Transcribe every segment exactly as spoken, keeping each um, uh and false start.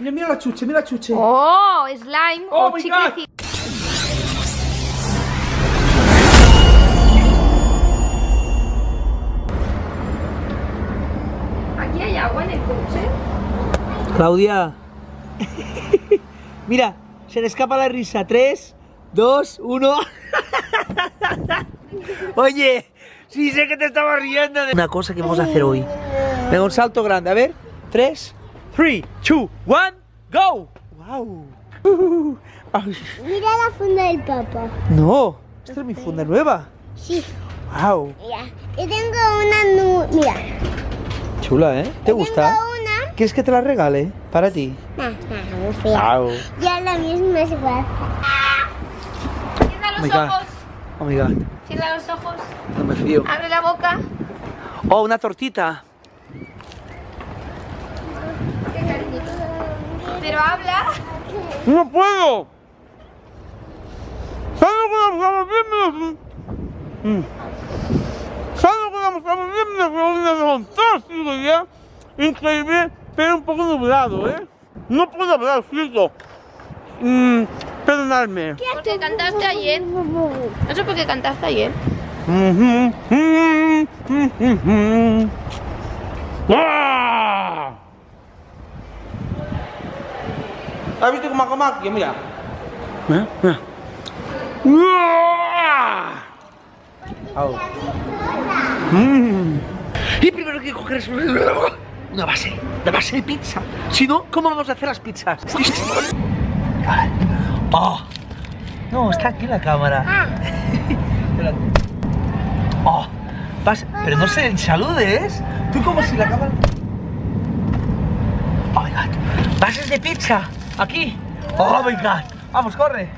Mira, mira la chuche, mira la chuche. Oh, slime oh, o chicle. ¿Aquí hay agua en el coche? Claudia. Mira, se le escapa la risa. tres, dos, uno. Oye, sí sé que te estabas riendo de... Una cosa que vamos a hacer hoy. Venga, un salto grande, a ver. tres, tres, dos, uno, go. Wow. Uh, Mira la funda del papá. No, esta es mi funda nueva. Sí. Wow. Mira, yo tengo una... Mira. Chula, ¿eh? ¿Te yo gusta? Tengo una... ¿Quieres que te la regale para ti? No, no, muy fea. Wow. Ya la misma se puede hacer. Cierra los oh ojos. Oh my God. Cierra los ojos. No me fío. Abre la boca. Oh, una tortita. Pero habla. No puedo. Salgo con la bien me Salgo con la bien me fantástico ya. Increíble, pero un poco nublado, ¿eh? No puedo hablar, siento. Mm, perdonadme. ¿Por qué cantaste ayer? No sé por qué cantaste ayer. ¡Ah! ¿Has visto cómo hago magia? Mira. ¿Eh? Mira. Oh. Mm. Y primero hay que coger una base, la base de pizza. Si no, ¿cómo vamos a hacer las pizzas? Oh. No, está aquí la cámara. Ah. Oh. Vas, pero no se saludes. Tú como si la cámara... Oh my God. Bases de pizza. Aquí. Oh my God. Vamos, corre.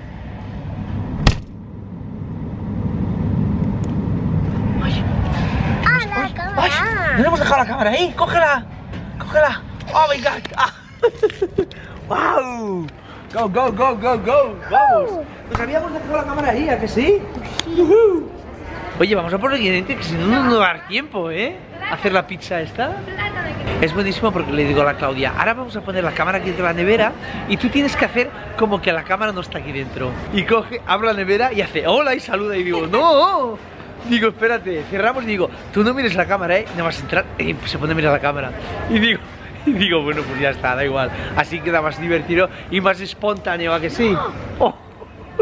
Ay. Ah, la ay, cámara. Ay. No le hemos dejado la cámara ahí. Cógela. Cógela. Oh my God. Ah. Wow. Go, go, go, go, go. Vamos. Nos habíamos dejado la cámara ahí, ¿a que sí? Uh-huh. Oye, vamos a por el siguiente, que si no, no va a dar tiempo, ¿eh? Hacer la pizza esta. Es buenísimo porque le digo a la Claudia, ahora vamos a poner la cámara aquí dentro de la nevera y tú tienes que hacer como que la cámara no está aquí dentro. Y coge, abre la nevera y hace hola y saluda y digo, no. Digo, espérate, cerramos y digo, tú no mires la cámara, ¿eh? No vas a entrar, eh, pues se pone a mirar la cámara. Y digo, y digo, bueno, pues ya está, da igual. Así queda más divertido y más espontáneo, ¿a que sí? No. Oh.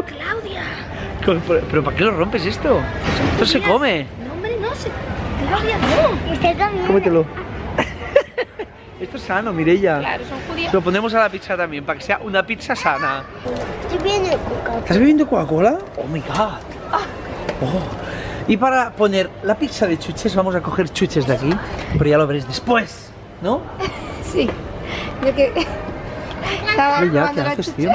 Claudia. ¿Pero, pero para qué lo rompes esto? Esto se come. No, hombre, no se... Claudia, no. Estoy comiendo. Cómetelo. Esto es sano, Mireia. Claro, son judías. Lo ponemos a la pizza también, para que sea una pizza sana. Estoy bebiendo Coca-Cola. ¿Estás bebiendo Coca-Cola? Oh my God. Oh. Y para poner la pizza de chuches, vamos a coger chuches de aquí. Pero ya lo veréis después, ¿no? Sí. Yo que... Estaba Mireia, ¿qué haces, tío?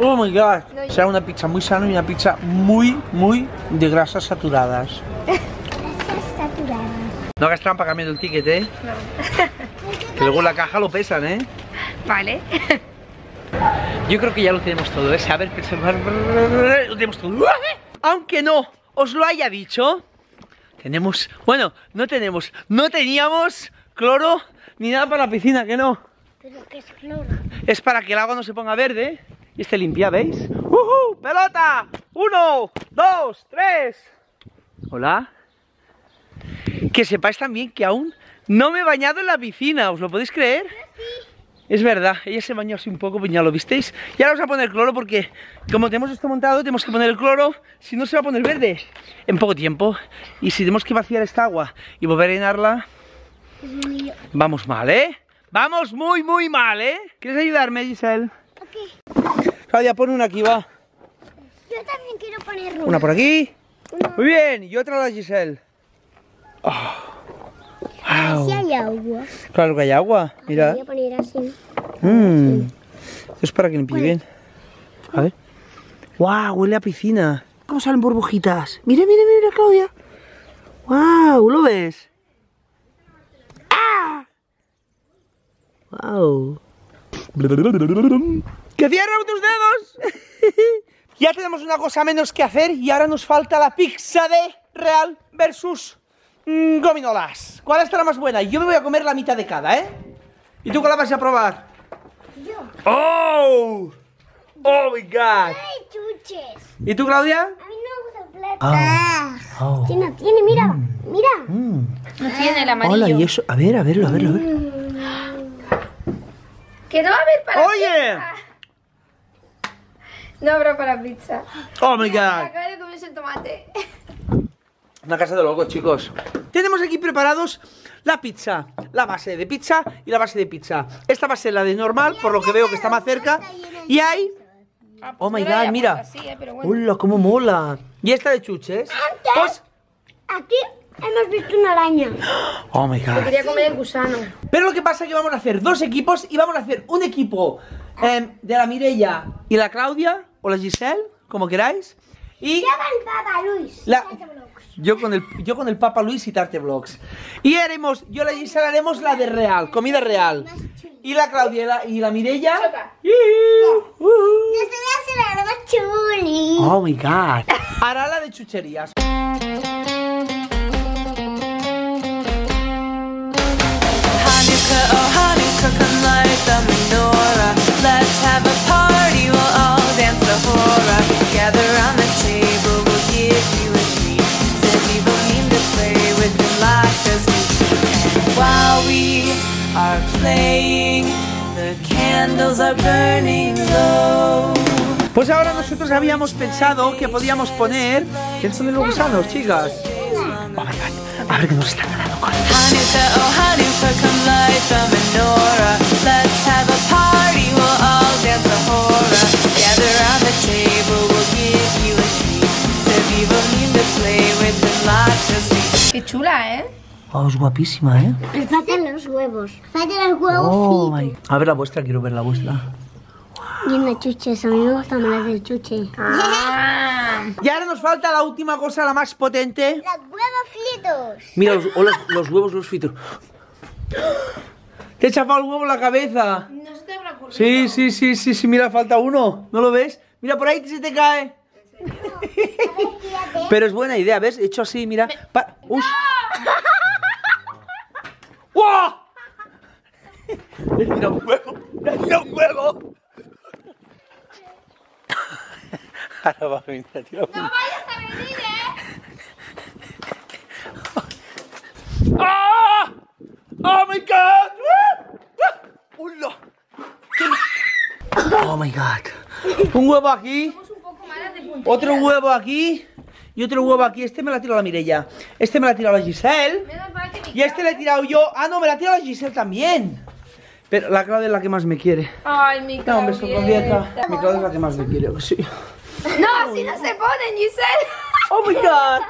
Oh my God. Será una pizza muy sana y una pizza muy, muy de grasas saturadas. No hagas trampa cambiando el ticket, ¿eh? No. Que luego en la caja lo pesan, ¿eh? Vale. Yo creo que ya lo tenemos todo, ¿eh? Saber pensar... Lo tenemos todo. Aunque no os lo haya dicho, tenemos... Bueno, no tenemos... No teníamos cloro ni nada para la piscina, que no. ¿Pero qué es cloro? Es para que el agua no se ponga verde y esté limpia, ¿veis? ¡Uhú! ¡Pelota! ¡Uno! ¡Dos! ¡Tres! ¿Hola? Que sepáis también que aún no me he bañado en la piscina, ¿os lo podéis creer? Sí. Es verdad, ella se bañó así un poco, pues ya lo visteis. Y ahora vamos a poner cloro porque, como tenemos esto montado, tenemos que poner el cloro, si no se va a poner verde en poco tiempo. Y si tenemos que vaciar esta agua y volver a llenarla, vamos mal, ¿eh? Vamos muy, muy mal, ¿eh? ¿Quieres ayudarme, Giselle? Ok. Claudia, pon una aquí, va. Yo también quiero poner una. Una por aquí. Una. Muy bien, y otra la Giselle. Oh. Wow. ¿Sí hay agua? Claro que hay agua, mira. Voy a poner así. Mm. Sí. Esto es para que limpie bien. A ver. ¡Wow! Huele a piscina. ¿Cómo salen burbujitas? Mira, mira, mira, Claudia. ¡Wow! ¿Lo ves? ¡Ah! ¡Wow! ¡Que cierran tus dedos! Ya tenemos una cosa menos que hacer y ahora nos falta la pizza de Real versus... Gominolas. ¿Cuál estará más buena? Yo me voy a comer la mitad de cada, ¿eh? ¿Y tú qué la vas a probar? Yo. ¡Oh! ¡Oh, my God! ¡Ay, chuches! ¿Y tú, Claudia? A mí no me gusta plata. Ah. Oh. Sí, no tiene, mira, mm. mira. Mm. No tiene el amarillo. Hola, y eso. A ver, a verlo, a verlo, a ver. Que no va a haber para ¡Oye! Pizza. No habrá para pizza. ¡Oh, my God! Acabo de comerse el tomate. Una casa de locos, chicos. Tenemos aquí preparados la pizza, la base de pizza y la base de pizza. Esta va a ser la de normal, por lo que veo que está más cerca. Y hay... Oh my God, mira. Hola, cómo mola. Y esta de chuches. Pues... Aquí hemos visto una araña. Oh my God. Quería comer el gusano. Pero lo que pasa es que vamos a hacer dos equipos y vamos a hacer un equipo eh, de la Mireia y la Claudia o la Giselle, como queráis. Y... La... Yo con, el, yo con el Papa Luis y Tarte Vlogs. Y haremos, yo la Gisela haremos la de real, comida real. Y la Claudia y la, y la Mireia. Uh, uh. Oh my God. Hará la de chucherías. Pues ahora nosotros habíamos pensado que podíamos poner... ¿Quién son los gusanos, chicas? Oh my God, a ver que nos están ganando con... Qué chula, ¿eh? Oh, es guapísima, ¿eh? Me faltan los huevos. Faltan los huevos. Oh, my. A ver la vuestra, quiero ver la vuestra. Y una chuche, a mí me gusta más el chuche. Ah. Y ahora nos falta la última cosa, la más potente. Los huevos fritos. Mira, los, oh, los, los huevos, los fritos. Te he chapado el huevo en la cabeza. No se te habrá ocurrido. Sí, sí, sí, sí, sí, mira, falta uno. ¿No lo ves? Mira, por ahí se te cae. No. Ver, pero es buena idea, ¿ves? He hecho así, mira. Me... Pa... No. ¡Wow! ¡Le he tirado un huevo! ¡Le he tirado un huevo! Ahora va a venir a tirar un huevo. ¡No vayas a venir, eh! ¡Ah! ¡Oh, my God! ¡Hola! ¡Oh, my God! Un huevo aquí. Otro huevo aquí. Y otro huevo aquí. Este me lo ha tirado la Mireia. Este me lo ha tirado la Giselle. Y este le he tirado yo. Ah, no, me la ha tirado la Giselle también. Pero la Claudia es la que más me quiere. Ay, mi Claudia. No, hombre, socorrieta. Mi Claudia es la que más me quiere, sí. No, así no se ponen, Giselle. Oh my God.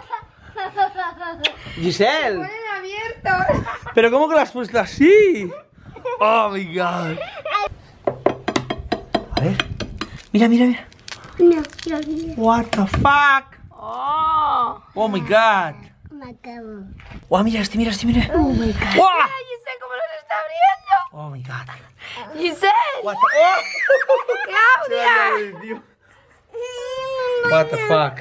Giselle. Se ponen abiertos. Pero ¿cómo que las has puesto así? Oh my God. A ver. Mira, mira, mira. No, yo no. What the fuck. Oh. Oh my God. Guau, wow, mira este, mira este, mira. Oh my God. Wow. Mira, Giselle, cómo los está abriendo. Oh my God. Giselle. What the... ¡Oh! Claudia. What the fuck.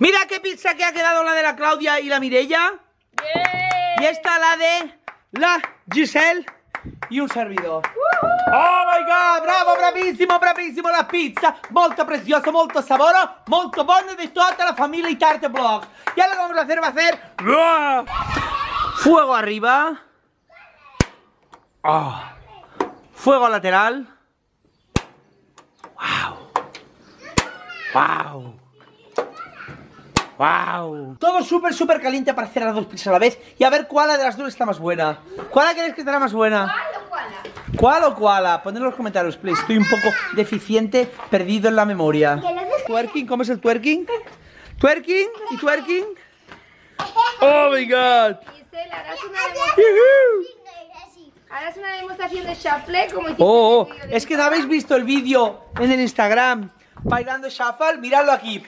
Mira qué pizza que ha quedado la de la Claudia y la Mireia. Yeah. Y esta la de la Giselle y un servidor. Uh-huh. Oh my God, bravo, bravissimo, bravissimo. La pizza, molto preziosa, molto saboro, molto buona de toda la familia Tarte Vlogs. Y ahora lo que vamos a hacer, va a hacer ¡buah! Fuego arriba, oh. Fuego lateral. Wow. Wow. ¡Wow! Todo súper, súper caliente para hacer las dos pizzas a la vez y a ver cuál de las dos está más buena. ¿Cuál crees que estará más buena? ¿Cuál o cuál? ¿Cuál o cuál? Ponedlo en los comentarios, please. Estoy un poco deficiente, perdido en la memoria. ¿Twerking? ¿Cómo es el twerking? ¿Twerking? ¿Y twerking? ¡Oh, my God! Giselle, harás una demostración. Harás una demostración de Shuffle como... Oh, oh. Es que no habéis visto el vídeo en el Instagram bailando Shuffle. Miradlo aquí.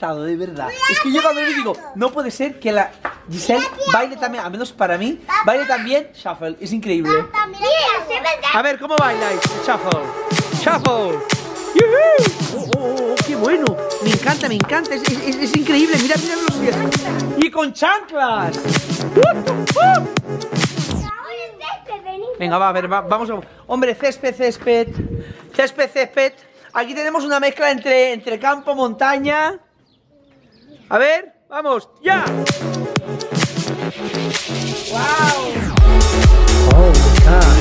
gastado, de verdad. Es que yo cuando le digo, no puede ser que la Giselle baile también, al menos para mí, baile también Shuffle, es increíble. A ver, ¿cómo bailáis? Shuffle, Shuffle. ¡Oh, oh, oh, qué bueno! Me encanta, me encanta, es, es, es increíble, mira, mira los pies. ¡Y con chanclas! ¡Uh, uh, uh! Venga, va, a ver, va, vamos a... Hombre, césped, césped. Césped, césped. Aquí tenemos una mezcla entre, entre campo, montaña. A ver, vamos, ya. ¡Wow! ¡Oh, my God!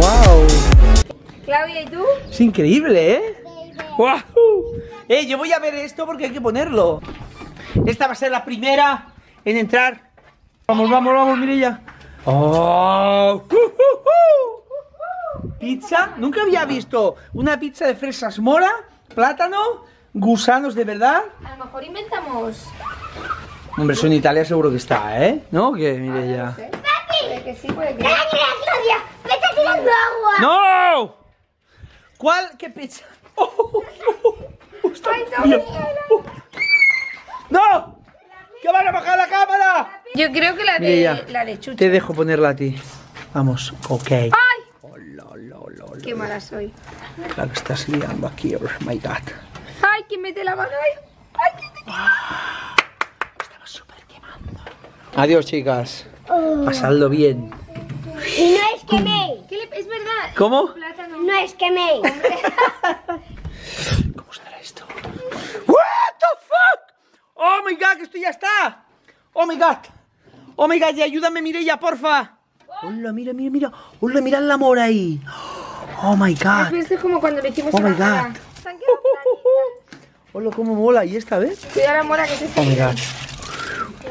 ¡Wow! Claudia, ¿y tú? Es increíble, ¿eh? ¡Wow! Eh, yo voy a ver esto porque hay que ponerlo. Esta va a ser la primera en entrar. Vamos, vamos, vamos, Mirella. ¡Oh! Uh, uh, uh. Pizza, nunca había visto una pizza de fresas mora, plátano, gusanos de verdad. A lo mejor inventamos. Hombre, eso en Italia seguro que está, ¿eh? ¿No? Que mire ya. ¡Papi! Que sí, puede que... ¡Mira, Claudia! ¡Me está tirando agua! ¡No! ¿Cuál? ¿Qué pizza? ¡Oh! oh, oh, oh. Ay, no, oh. ¡No! ¡Que van a bajar la cámara! Yo creo que la de la lechucha. Te dejo ponerla a ti. Vamos, ok. ¡Ay! Oh, lo, lo, lo, lo, ¡qué mala lo. soy! La que estás liando aquí, oh my god. ¡Ay, que mete la mano! ¡Ay, que te quema! Estamos súper quemando. Adiós, chicas. Oh. Pasadlo bien. Y no es queméis. Le... Es verdad. ¿Cómo? Plátano. No es queméis. ¿Cómo estará esto? ¡What the fuck! ¡Oh my god, que esto ya está! ¡Oh my god! ¡Oh my god! Y ayúdame, Mireia, porfa. Hola, mira, mira, mira. Hola, mirad la mora ahí. Oh my god. Esto es como cuando le hicimos. Oh my god. Hola, cómo mola. ¿Y esta vez? Cuidado la mora que se está. Oh my god.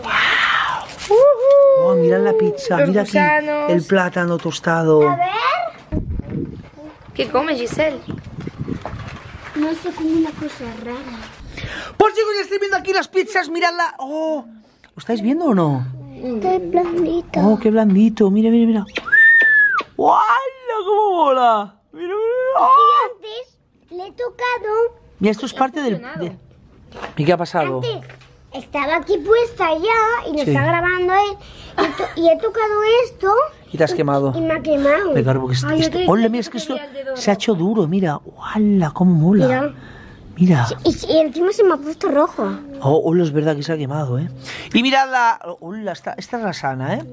Wow. Oh, mirad la pizza. Mira aquí el plátano tostado. A ver. ¿Qué come, Giselle? No sé, como una cosa rara. Por chicos, ya estoy viendo aquí las pizzas. Miradla. Oh. ¿Lo estáis viendo o no? Qué blandito. Oh, qué blandito. Mira, mira, mira. ¡Guau! ¡Cómo mola! Mira, mira, mira. ¡Oh! Antes le he tocado. Mira, esto es parte del... De... ¿Y qué ha pasado? Antes estaba aquí puesta ya y nos sí. está grabando él. Y, y he tocado esto. Y te has quemado. Y, y me ha quemado. Me cargo que esto... Hola, mira, es que esto se ha hecho duro. Mira, guau, cómo mola. Mira. Mira. Y, y encima se me ha puesto rojo. Oh, hola, es verdad que se ha quemado, ¿eh? Y mirad la... Hola, esta, esta es la sana, ¿eh?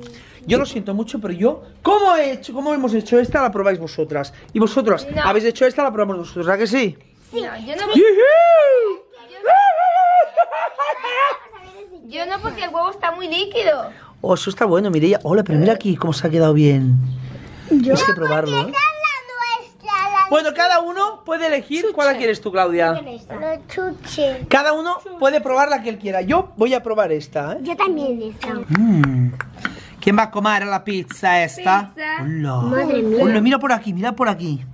Yo lo siento mucho, pero yo... ¿Cómo he hecho? ¿Cómo hemos hecho esta? La probáis vosotras. Y vosotras, no. habéis hecho esta, la probamos vosotros, ¿verdad que sí? Sí. No, yo no... yo no, porque el huevo está muy líquido. Oh, eso está bueno, Mireia. Hola, pero mira aquí cómo se ha quedado bien. Yo es que probarlo, ¿eh? Bueno, cada uno puede elegir chuche. Cuál la quieres tú, Claudia. Chuche. Cada uno chuche. puede probar la que él quiera. Yo voy a probar esta, ¿eh? Yo también esta. Mm. ¿Quién va a comer la pizza esta? Pizza. Hola. Madre mía. Hola, mira por aquí, mira por aquí.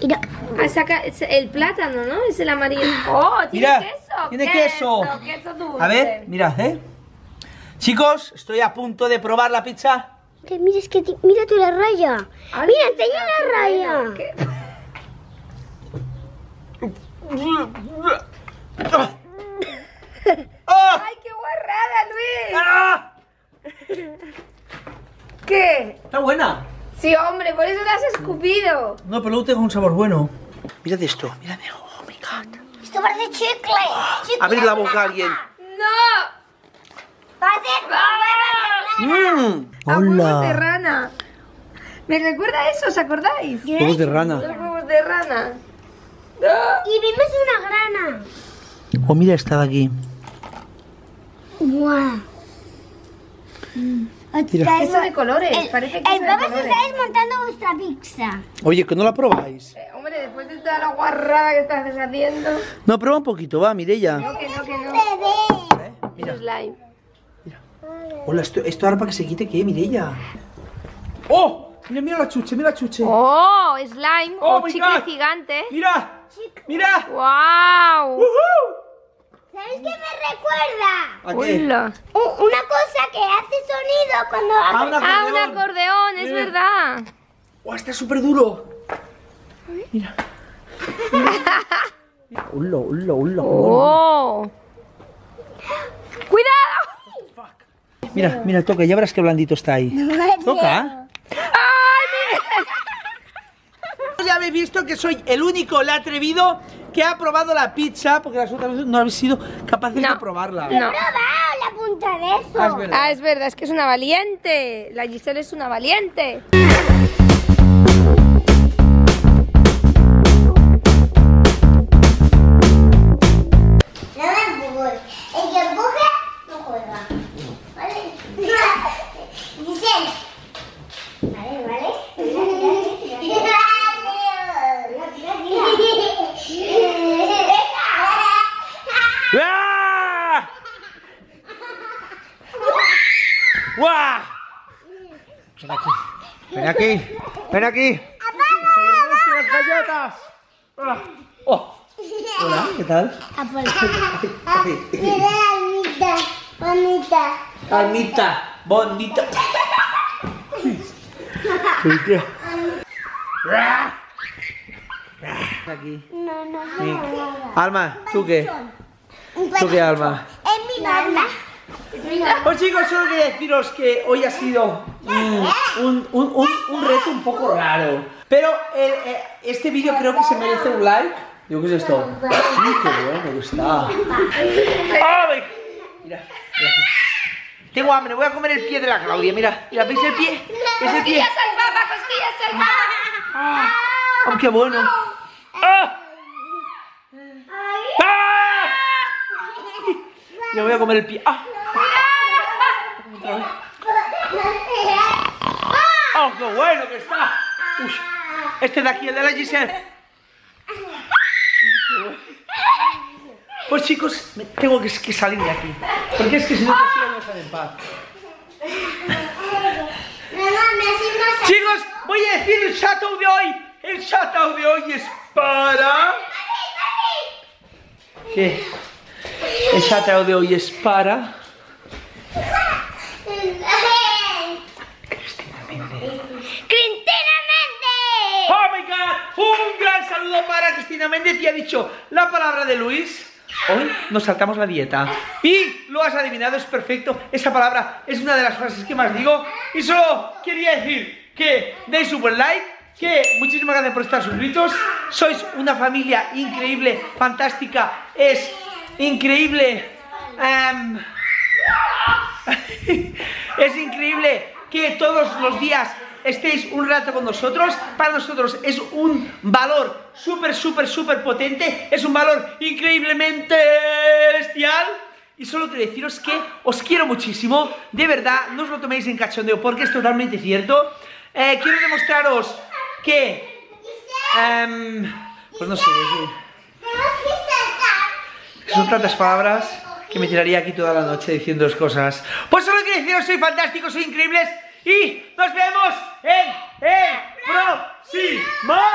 Mira. Ah, saca el plátano, ¿no? Es el amarillo. Oh, tiene mira, queso. Tiene queso. queso, queso a ver, mirad, ¿eh? Chicos, estoy a punto de probar la pizza. Que mires que te, mira tú la raya. Ay, mira, enseña la raya. ¿Qué? ¡Ay, qué guarrada, Luis! ¡Ah! ¿Qué? Está buena. Sí, hombre, por eso la has escupido. No, pero luego tengo un sabor bueno. Mirad esto, mirad. Oh my god. Esto parece chicle. Oh, chicle. Abrir la boca a alguien. ¡No! Mm. Hola. A de rana. ¿Me recuerda a eso? ¿Os acordáis? Huevos de rana. Los huevos de rana. ¡Oh! Y vimos una grana. Oh, mira esta de aquí. Guau. Mm. Mira. Eso de colores. El, Parece que el de colores. Estáis montando vuestra pizza. Oye, que no la probáis. Eh, hombre, después de toda la guarrada que estás deshaciendo. No, prueba un poquito, va, Mireia. No, que no, que no. ¿Eh? Mira. Hola, esto, esto ahora para que se quite, ¿qué, Mireia? ¡Oh! Mira, mira la chuche, mira la chuche. ¡Oh! Slime, oh, o chicle God. gigante. ¡Mira! ¡Mira! ¡Wow! Uh-huh. ¿Sabéis qué me recuerda? ¿A qué? Uh, una cosa que hace sonido cuando... ¡Ah, un acordeón! Ah, un acordeón, es mira. verdad. ¡Oh, está súper duro! Mira. Mira. Ulo, ulo, ulo. Oh. ¡Cuidado! Mira, mira, toca, ya verás qué blandito está ahí. Toca. ¡Ay! Ya habéis visto que soy el único, el atrevido, que ha probado la pizza, porque las otras veces no habéis sido capaces no. de probarla. No. De eso. Ah, es verdad. Ah, es verdad, es que es una valiente. La Giselle es una valiente. No la empujes. El que empuje no juega. ¿Vale? Giselle. Vale, vale. Tira, tira, tira. ¡Ah! ¡Guau! Ven aquí, ven aquí, ven aquí. ¡Las galletas! ¡Oh! Hola, ¿qué tal? Mira, almita, bonita. Almita, bonita. Aquí. No, no, no. Alma, ¿tú qué? ¿Tú qué, Alma? Es mi mamá. Pues chicos, solo quería deciros que hoy ha sido mm, un, un, un, un reto un poco raro. Pero el, el, este vídeo creo que se merece un like. Digo, ¿qué es esto? Sí, qué bueno, me gusta. ¡Ay! Mira, mira. Tengo hambre, voy a comer el pie de la Claudia. Mira, mira, ¿veis el pie? ¿Veis el pie? ¡Costillas al papa, costillas al papa! ¡Ay, qué bueno! ¡Ah! ¡Ah! Me voy a comer el pie. ¡Ah! ¡Oh, qué bueno que está! Uy, este de aquí, el de la Giselle. Pues chicos, tengo que, que salir de aquí, porque es que si no te sigo no salen en paz. Chicos, voy a decir el shoutout de hoy. El shoutout de hoy es para... ¿Qué? El shoutout de hoy es para... Cristina Méndez. ¡Cristina Méndez! ¡Oh, my God! Un gran saludo para Cristina Méndez, y ha dicho la palabra de Luis. Hoy nos saltamos la dieta. Y lo has adivinado, es perfecto. Esa palabra es una de las frases que más digo. Y solo quería decir que deis un buen like, que muchísimas gracias por estar suscritos. Sois una familia increíble, fantástica. Es increíble. Um, Es increíble que todos los días estéis un rato con nosotros. Para nosotros es un valor súper, súper, súper potente. Es un valor increíblemente bestial. Y solo quiero deciros que os quiero muchísimo. De verdad, no os lo toméis en cachondeo, porque es totalmente cierto. eh, Quiero demostraros que... Um, pues no sé, son tantas palabras que me tiraría aquí toda la noche diciendo cosas. Pues solo quiero deciros, soy fantástico, soy increíbles, y nos vemos en el próximo